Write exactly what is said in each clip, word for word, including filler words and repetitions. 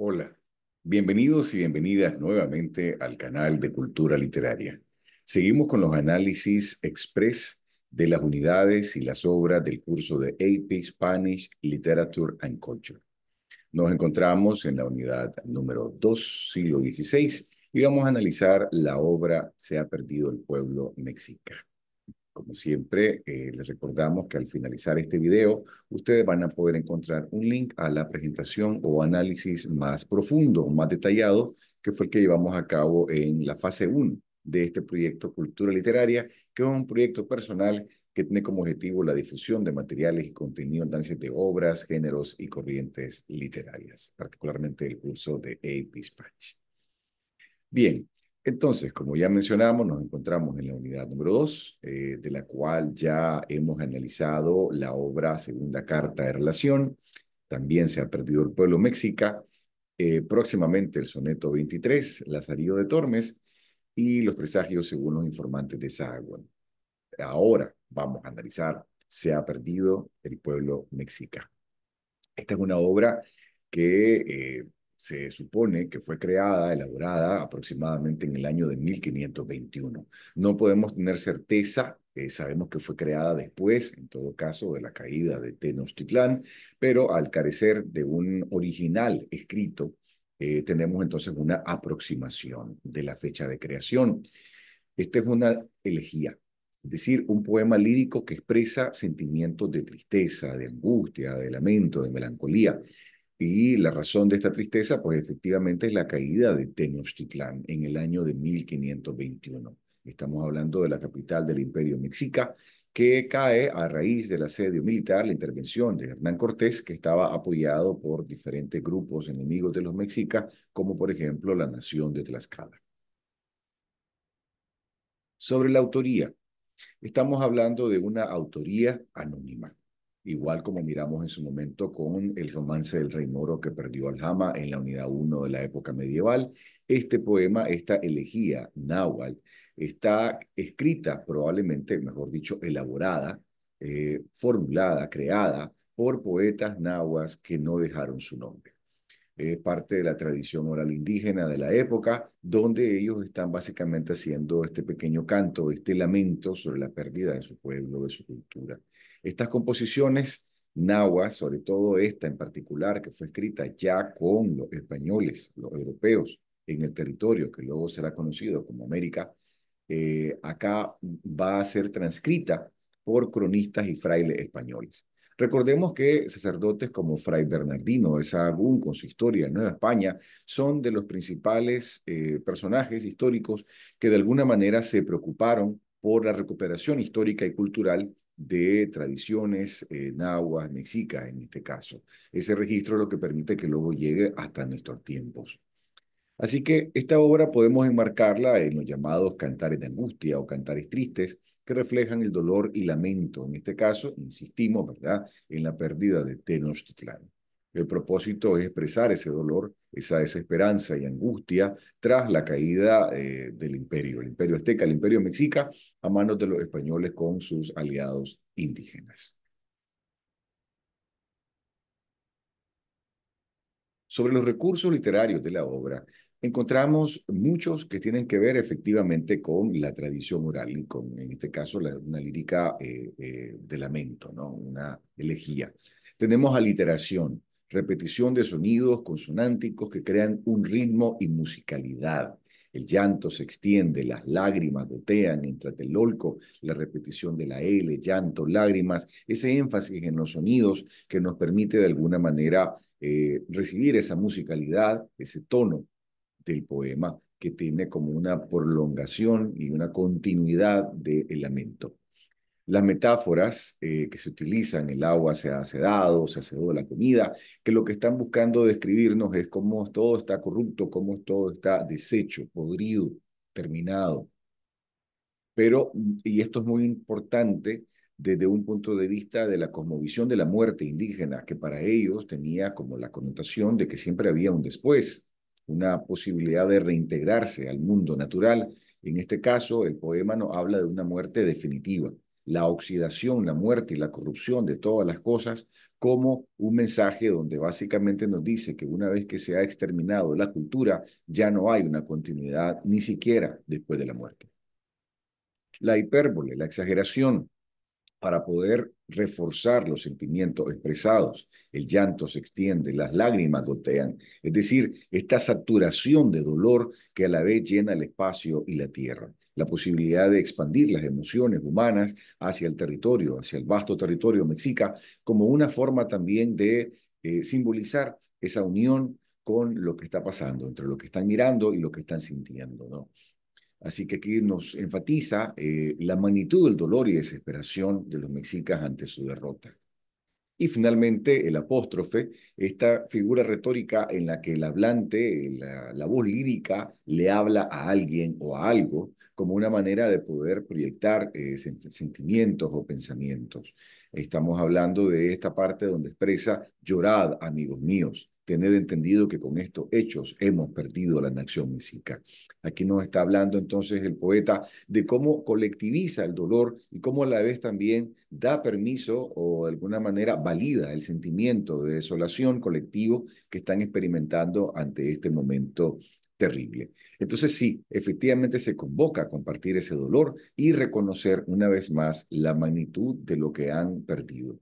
Hola, bienvenidos y bienvenidas nuevamente al canal de Cultura Literaria. Seguimos con los análisis express de las unidades y las obras del curso de A P Spanish Literature and Culture. Nos encontramos en la unidad número dos, siglo dieciséis, y vamos a analizar la obra Se ha perdido el pueblo mexica. Como siempre, eh, les recordamos que al finalizar este video, ustedes van a poder encontrar un link a la presentación o análisis más profundo, más detallado, que fue el que llevamos a cabo en la fase uno de este proyecto Cultura Literaria, que es un proyecto personal que tiene como objetivo la difusión de materiales y contenido en análisis de obras, géneros y corrientes literarias, particularmente el curso de A P Spanish. Bien. Entonces, como ya mencionamos, nos encontramos en la unidad número dos, eh, de la cual ya hemos analizado la obra Segunda Carta de Relación, también Se ha perdido el pueblo mexica, eh, próximamente el soneto veintitrés, Lazarillo de Tormes, y los presagios según los informantes de Sahagún. Ahora vamos a analizar Se ha perdido el pueblo mexica. Esta es una obra que... Eh, se supone que fue creada, elaborada aproximadamente en el año de mil quinientos veintiuno. No podemos tener certeza, eh, sabemos que fue creada después, en todo caso, de la caída de Tenochtitlán, pero al carecer de un original escrito, eh, tenemos entonces una aproximación de la fecha de creación. Esta es una elegía, es decir, un poema lírico que expresa sentimientos de tristeza, de angustia, de lamento, de melancolía. Y la razón de esta tristeza, pues efectivamente, es la caída de Tenochtitlán en el año de mil quinientos veintiuno. Estamos hablando de la capital del Imperio Mexica, que cae a raíz del asedio militar, la intervención de Hernán Cortés, que estaba apoyado por diferentes grupos enemigos de los mexicas, como por ejemplo la nación de Tlaxcala. Sobre la autoría, estamos hablando de una autoría anónima. Igual como miramos en su momento con el romance del rey moro que perdió Alhama en la unidad uno de la época medieval, este poema, esta elegía náhuatl, está escrita probablemente, mejor dicho, elaborada, eh, formulada, creada por poetas nahuas que no dejaron su nombre. Es parte de la tradición oral indígena de la época, donde ellos están básicamente haciendo este pequeño canto, este lamento sobre la pérdida de su pueblo, de su cultura. Estas composiciones nahuas, sobre todo esta en particular, que fue escrita ya con los españoles, los europeos, en el territorio que luego será conocido como América, eh, acá va a ser transcrita por cronistas y frailes españoles. Recordemos que sacerdotes como Fray Bernardino de Sahagún, con su Historia de Nueva España, son de los principales eh, personajes históricos que de alguna manera se preocuparon por la recuperación histórica y cultural de tradiciones eh, nahuas, mexicas en este caso. Ese registro es lo que permite que luego llegue hasta nuestros tiempos. Así que esta obra podemos enmarcarla en los llamados cantares de angustia o cantares tristes, que reflejan el dolor y lamento, en este caso, insistimos, ¿verdad?, en la pérdida de Tenochtitlán. El propósito es expresar ese dolor, esa desesperanza y angustia tras la caída eh, del imperio, el imperio azteca, el imperio mexica, a manos de los españoles con sus aliados indígenas. Sobre los recursos literarios de la obra, encontramos muchos que tienen que ver efectivamente con la tradición oral y con, en este caso, la, una lírica eh, eh, de lamento, ¿no? Una elegía. Tenemos aliteración, repetición de sonidos consonánticos que crean un ritmo y musicalidad. El llanto se extiende, las lágrimas gotean en Tlatelolco, la repetición de la L, llanto, lágrimas, ese énfasis en los sonidos que nos permite de alguna manera eh, recibir esa musicalidad, ese tono del poema, que tiene como una prolongación y una continuidad del lamento. Las metáforas eh, que se utilizan, el agua se ha sedado, se ha sedado la comida, que lo que están buscando describirnos es cómo todo está corrupto, cómo todo está deshecho, podrido, terminado. Pero, y esto es muy importante, desde un punto de vista de la cosmovisión de la muerte indígena, que para ellos tenía como la connotación de que siempre había un después, una posibilidad de reintegrarse al mundo natural. En este caso, el poema nos habla de una muerte definitiva. La oxidación, la muerte y la corrupción de todas las cosas como un mensaje donde básicamente nos dice que una vez que se ha exterminado la cultura, ya no hay una continuidad ni siquiera después de la muerte. La hipérbole, la exageración, para poder reforzar los sentimientos expresados, el llanto se extiende, las lágrimas gotean, es decir, esta saturación de dolor que a la vez llena el espacio y la tierra. La posibilidad de expandir las emociones humanas hacia el territorio, hacia el vasto territorio mexica, como una forma también de eh, simbolizar esa unión con lo que está pasando, entre lo que están mirando y lo que están sintiendo, ¿no? Así que aquí nos enfatiza eh, la magnitud del dolor y desesperación de los mexicas ante su derrota. Y finalmente, el apóstrofe, esta figura retórica en la que el hablante, la, la voz lírica, le habla a alguien o a algo, como una manera de poder proyectar eh, sentimientos o pensamientos. Estamos hablando de esta parte donde expresa: llorad, amigos míos, tened entendido que con estos hechos hemos perdido la nación mexica. Aquí nos está hablando entonces el poeta de cómo colectiviza el dolor y cómo a la vez también da permiso o de alguna manera valida el sentimiento de desolación colectivo que están experimentando ante este momento terrible. Entonces sí, efectivamente se convoca a compartir ese dolor y reconocer una vez más la magnitud de lo que han perdido.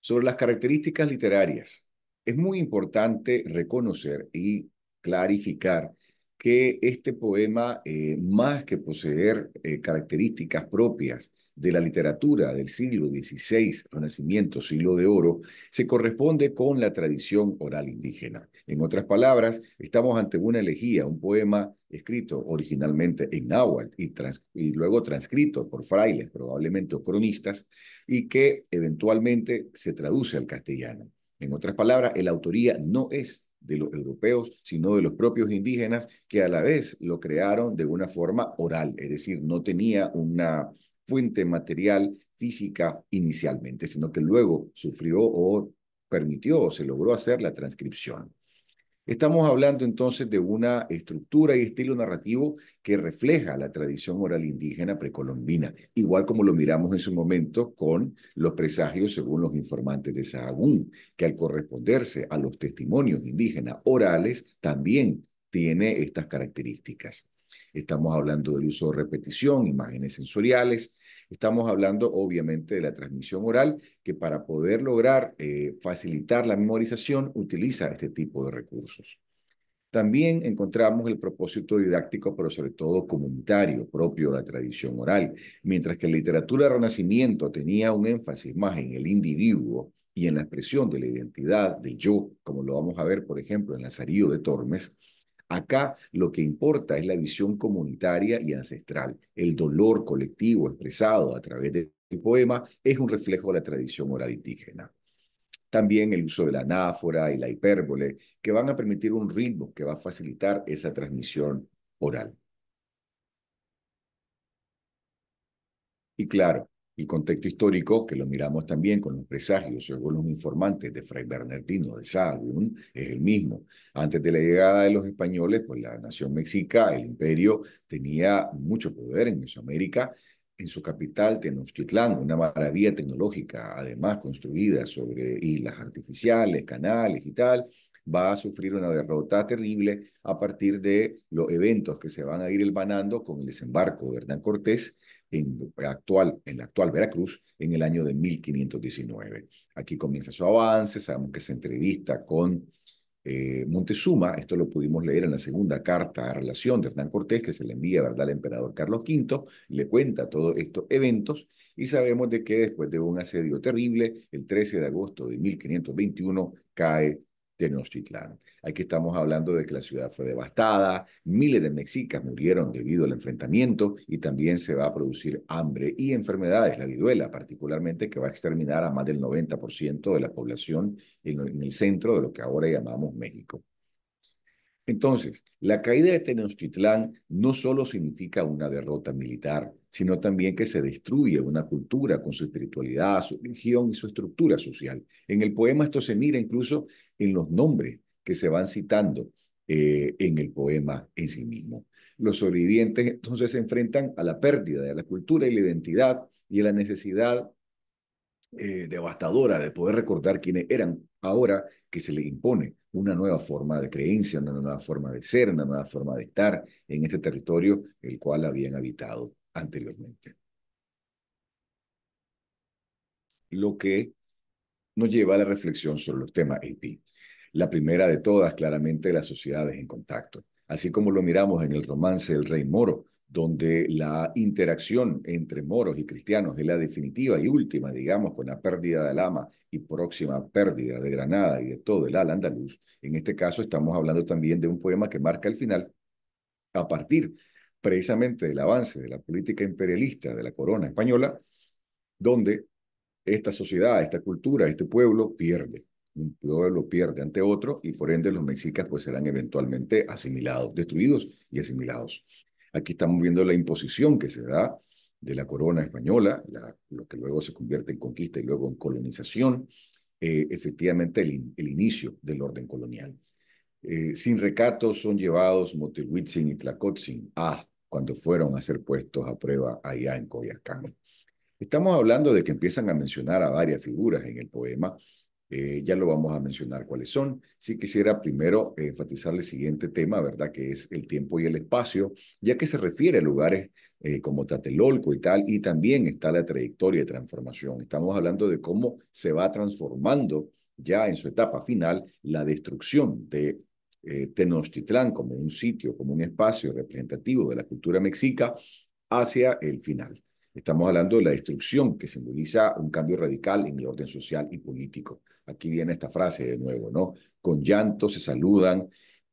Sobre las características literarias, es muy importante reconocer y clarificar que este poema, eh, más que poseer eh, características propias de la literatura del siglo dieciséis, Renacimiento, siglo de oro, se corresponde con la tradición oral indígena. En otras palabras, estamos ante una elegía, un poema escrito originalmente en náhuatl y, trans y luego transcrito por frailes, probablemente o cronistas, y que eventualmente se traduce al castellano. En otras palabras, la autoría no es de los europeos, sino de los propios indígenas, que a la vez lo crearon de una forma oral, es decir, no tenía una fuente material física inicialmente, sino que luego sufrió o permitió o se logró hacer la transcripción. Estamos hablando entonces de una estructura y estilo narrativo que refleja la tradición oral indígena precolombina, igual como lo miramos en su momento con los presagios según los informantes de Sahagún, que al corresponderse a los testimonios indígenas orales también tiene estas características. Estamos hablando del uso de repetición, imágenes sensoriales. Estamos hablando obviamente de la transmisión oral, que para poder lograr eh, facilitar la memorización utiliza este tipo de recursos. También encontramos el propósito didáctico, pero sobre todo comunitario, propio de la tradición oral. Mientras que la literatura del Renacimiento tenía un énfasis más en el individuo y en la expresión de la identidad del yo, como lo vamos a ver, por ejemplo, en Lazarillo de Tormes, acá lo que importa es la visión comunitaria y ancestral. El dolor colectivo expresado a través del poema es un reflejo de la tradición oral indígena. También el uso de la anáfora y la hipérbole, que van a permitir un ritmo que va a facilitar esa transmisión oral. Y claro, el contexto histórico, que lo miramos también con los presagios según los informantes de Fray Bernardino de Sahagún, es el mismo. Antes de la llegada de los españoles, pues la nación mexica, el imperio, tenía mucho poder en Mesoamérica. En su capital, Tenochtitlán, una maravilla tecnológica, además construida sobre islas artificiales, canales y tal, va a sufrir una derrota terrible a partir de los eventos que se van a ir hilvanando con el desembarco de Hernán Cortés En, actual, en la actual Veracruz, en el año de mil quinientos diecinueve. Aquí comienza su avance, sabemos que se entrevista con eh, Moctezuma, esto lo pudimos leer en la Segunda Carta de Relación de Hernán Cortés, que se le envía, ¿verdad?, al emperador Carlos quinto, le cuenta todos estos eventos, y sabemos de que después de un asedio terrible, el trece de agosto de mil quinientos veintiuno cae Tenochtitlán. Aquí estamos hablando de que la ciudad fue devastada, miles de mexicas murieron debido al enfrentamiento y también se va a producir hambre y enfermedades, la viruela particularmente, que va a exterminar a más del noventa por ciento de la población en el centro de lo que ahora llamamos México. Entonces, la caída de Tenochtitlán no solo significa una derrota militar, sino también que se destruye una cultura con su espiritualidad, su religión y su estructura social. En el poema esto se mira incluso en los nombres que se van citando eh, en el poema en sí mismo. Los sobrevivientes entonces se enfrentan a la pérdida de la cultura y la identidad y la necesidad eh, devastadora de poder recordar quiénes eran, ahora que se les impone una nueva forma de creencia, una nueva forma de ser, una nueva forma de estar en este territorio el cual habían habitado anteriormente. Lo que nos lleva a la reflexión sobre los temas A P. La primera de todas, claramente, las sociedades en contacto. Así como lo miramos en el romance del rey moro, donde la interacción entre moros y cristianos es la definitiva y última, digamos, con la pérdida de Alhama y próxima pérdida de Granada y de todo el Al-Andalus. En este caso estamos hablando también de un poema que marca el final, a partir precisamente del avance de la política imperialista de la corona española, donde esta sociedad, esta cultura, este pueblo pierde. Un pueblo pierde ante otro y por ende los mexicas pues serán eventualmente asimilados, destruidos y asimilados. Aquí estamos viendo la imposición que se da de la corona española, la, lo que luego se convierte en conquista y luego en colonización, eh, efectivamente el, in, el inicio del orden colonial. Eh, sin recato son llevados Motelchiuhtzin y Tlacotzin a cuando fueron a ser puestos a prueba allá en Coyoacán. Estamos hablando de que empiezan a mencionar a varias figuras en el poema. Eh, ya lo vamos a mencionar cuáles son. Sí quisiera primero eh, enfatizar el siguiente tema, ¿verdad? Que es el tiempo y el espacio, ya que se refiere a lugares eh, como Tlatelolco y tal, y también está la trayectoria de transformación. Estamos hablando de cómo se va transformando ya en su etapa final la destrucción de eh, Tenochtitlán como un sitio, como un espacio representativo de la cultura mexica hacia el final. Estamos hablando de la destrucción que simboliza un cambio radical en el orden social y político. Aquí viene esta frase de nuevo, ¿no? Con llanto se saludan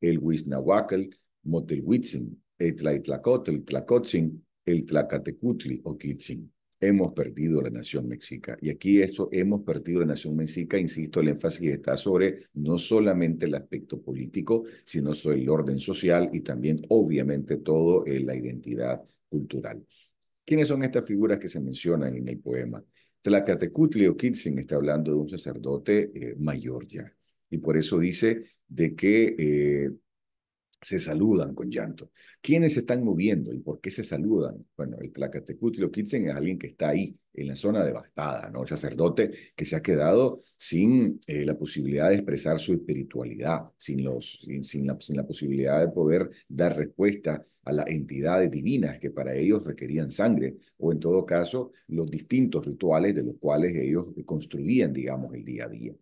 el Huitznahuatl, Motelchiuhtzin, el Tlacotzin, Tlacotzin, el Tlacatecuhtli Oquiztzin. Hemos perdido la nación mexica. Y aquí eso, hemos perdido la nación mexica, insisto, el énfasis está sobre no solamente el aspecto político, sino sobre el orden social y también, obviamente, todo eh, la identidad cultural. ¿Quiénes son estas figuras que se mencionan en el poema? Tlacatecuhtli Oquiztzin está hablando de un sacerdote eh, mayor ya, y por eso dice de que eh, se saludan con llanto. ¿Quiénes se están moviendo y por qué se saludan? Bueno, el Tlacatecuhtli Oquiztzin es alguien que está ahí, en la zona devastada, ¿no? El sacerdote que se ha quedado sin eh, la posibilidad de expresar su espiritualidad, sin, los, sin, sin, la, sin la posibilidad de poder dar respuesta a las entidades divinas que para ellos requerían sangre, o en todo caso, los distintos rituales de los cuales ellos construían, digamos, el día a día.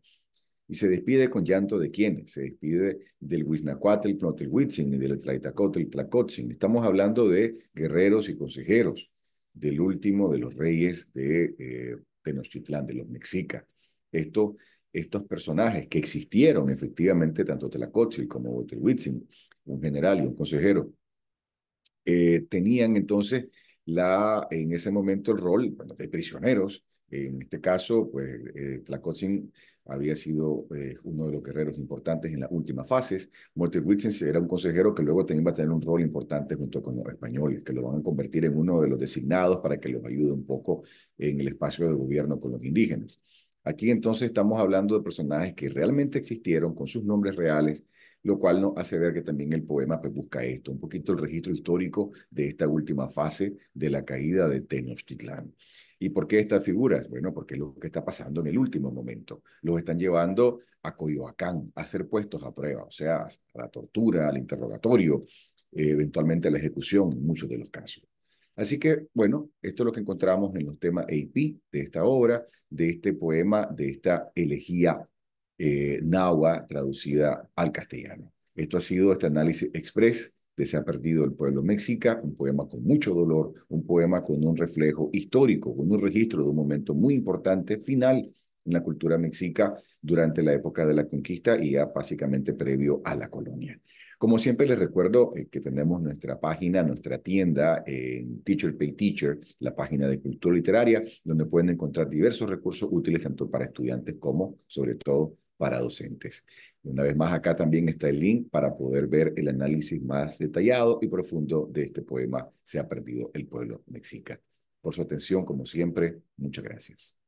Y se despide con llanto de quiénes, se despide del Huitznahuatl, Pnotlhuitzin y del Tlaitacotl, Tlacotzin. Estamos hablando de guerreros y consejeros, del último de los reyes de eh, Tenochtitlán, de los mexicas. Esto, estos personajes que existieron efectivamente, tanto Tlacotzin como Motelchiuhtzin, un general y un consejero, Eh, tenían entonces la, en ese momento el rol bueno, de prisioneros. En este caso, pues eh, Tlacotzin había sido eh, uno de los guerreros importantes en las últimas fases. Motelchiuhtzin era un consejero que luego también va a tener un rol importante junto con los españoles, que lo van a convertir en uno de los designados para que los ayude un poco en el espacio de gobierno con los indígenas. Aquí entonces estamos hablando de personajes que realmente existieron con sus nombres reales, lo cual nos hace ver que también el poema pues, busca esto, un poquito el registro histórico de esta última fase de la caída de Tenochtitlán. ¿Y por qué estas figuras? Bueno, porque es lo que está pasando en el último momento. Los están llevando a Coyoacán, a ser puestos a prueba, o sea, a la tortura, al interrogatorio, eh, eventualmente a la ejecución en muchos de los casos. Así que, bueno, esto es lo que encontramos en los temas A P de esta obra, de este poema, de esta elegía Eh, nahua traducida al castellano. Esto ha sido este análisis express de Se ha perdido el pueblo mexica, un poema con mucho dolor, un poema con un reflejo histórico, con un registro de un momento muy importante final en la cultura mexica durante la época de la conquista y ya básicamente previo a la colonia. Como siempre les recuerdo eh, que tenemos nuestra página, nuestra tienda en eh, Teacher Pay Teacher, la página de cultura literaria, donde pueden encontrar diversos recursos útiles tanto para estudiantes como, sobre todo, para docentes. Una vez más, acá también está el link para poder ver el análisis más detallado y profundo de este poema Se ha perdido el pueblo mexica. Por su atención, como siempre, muchas gracias.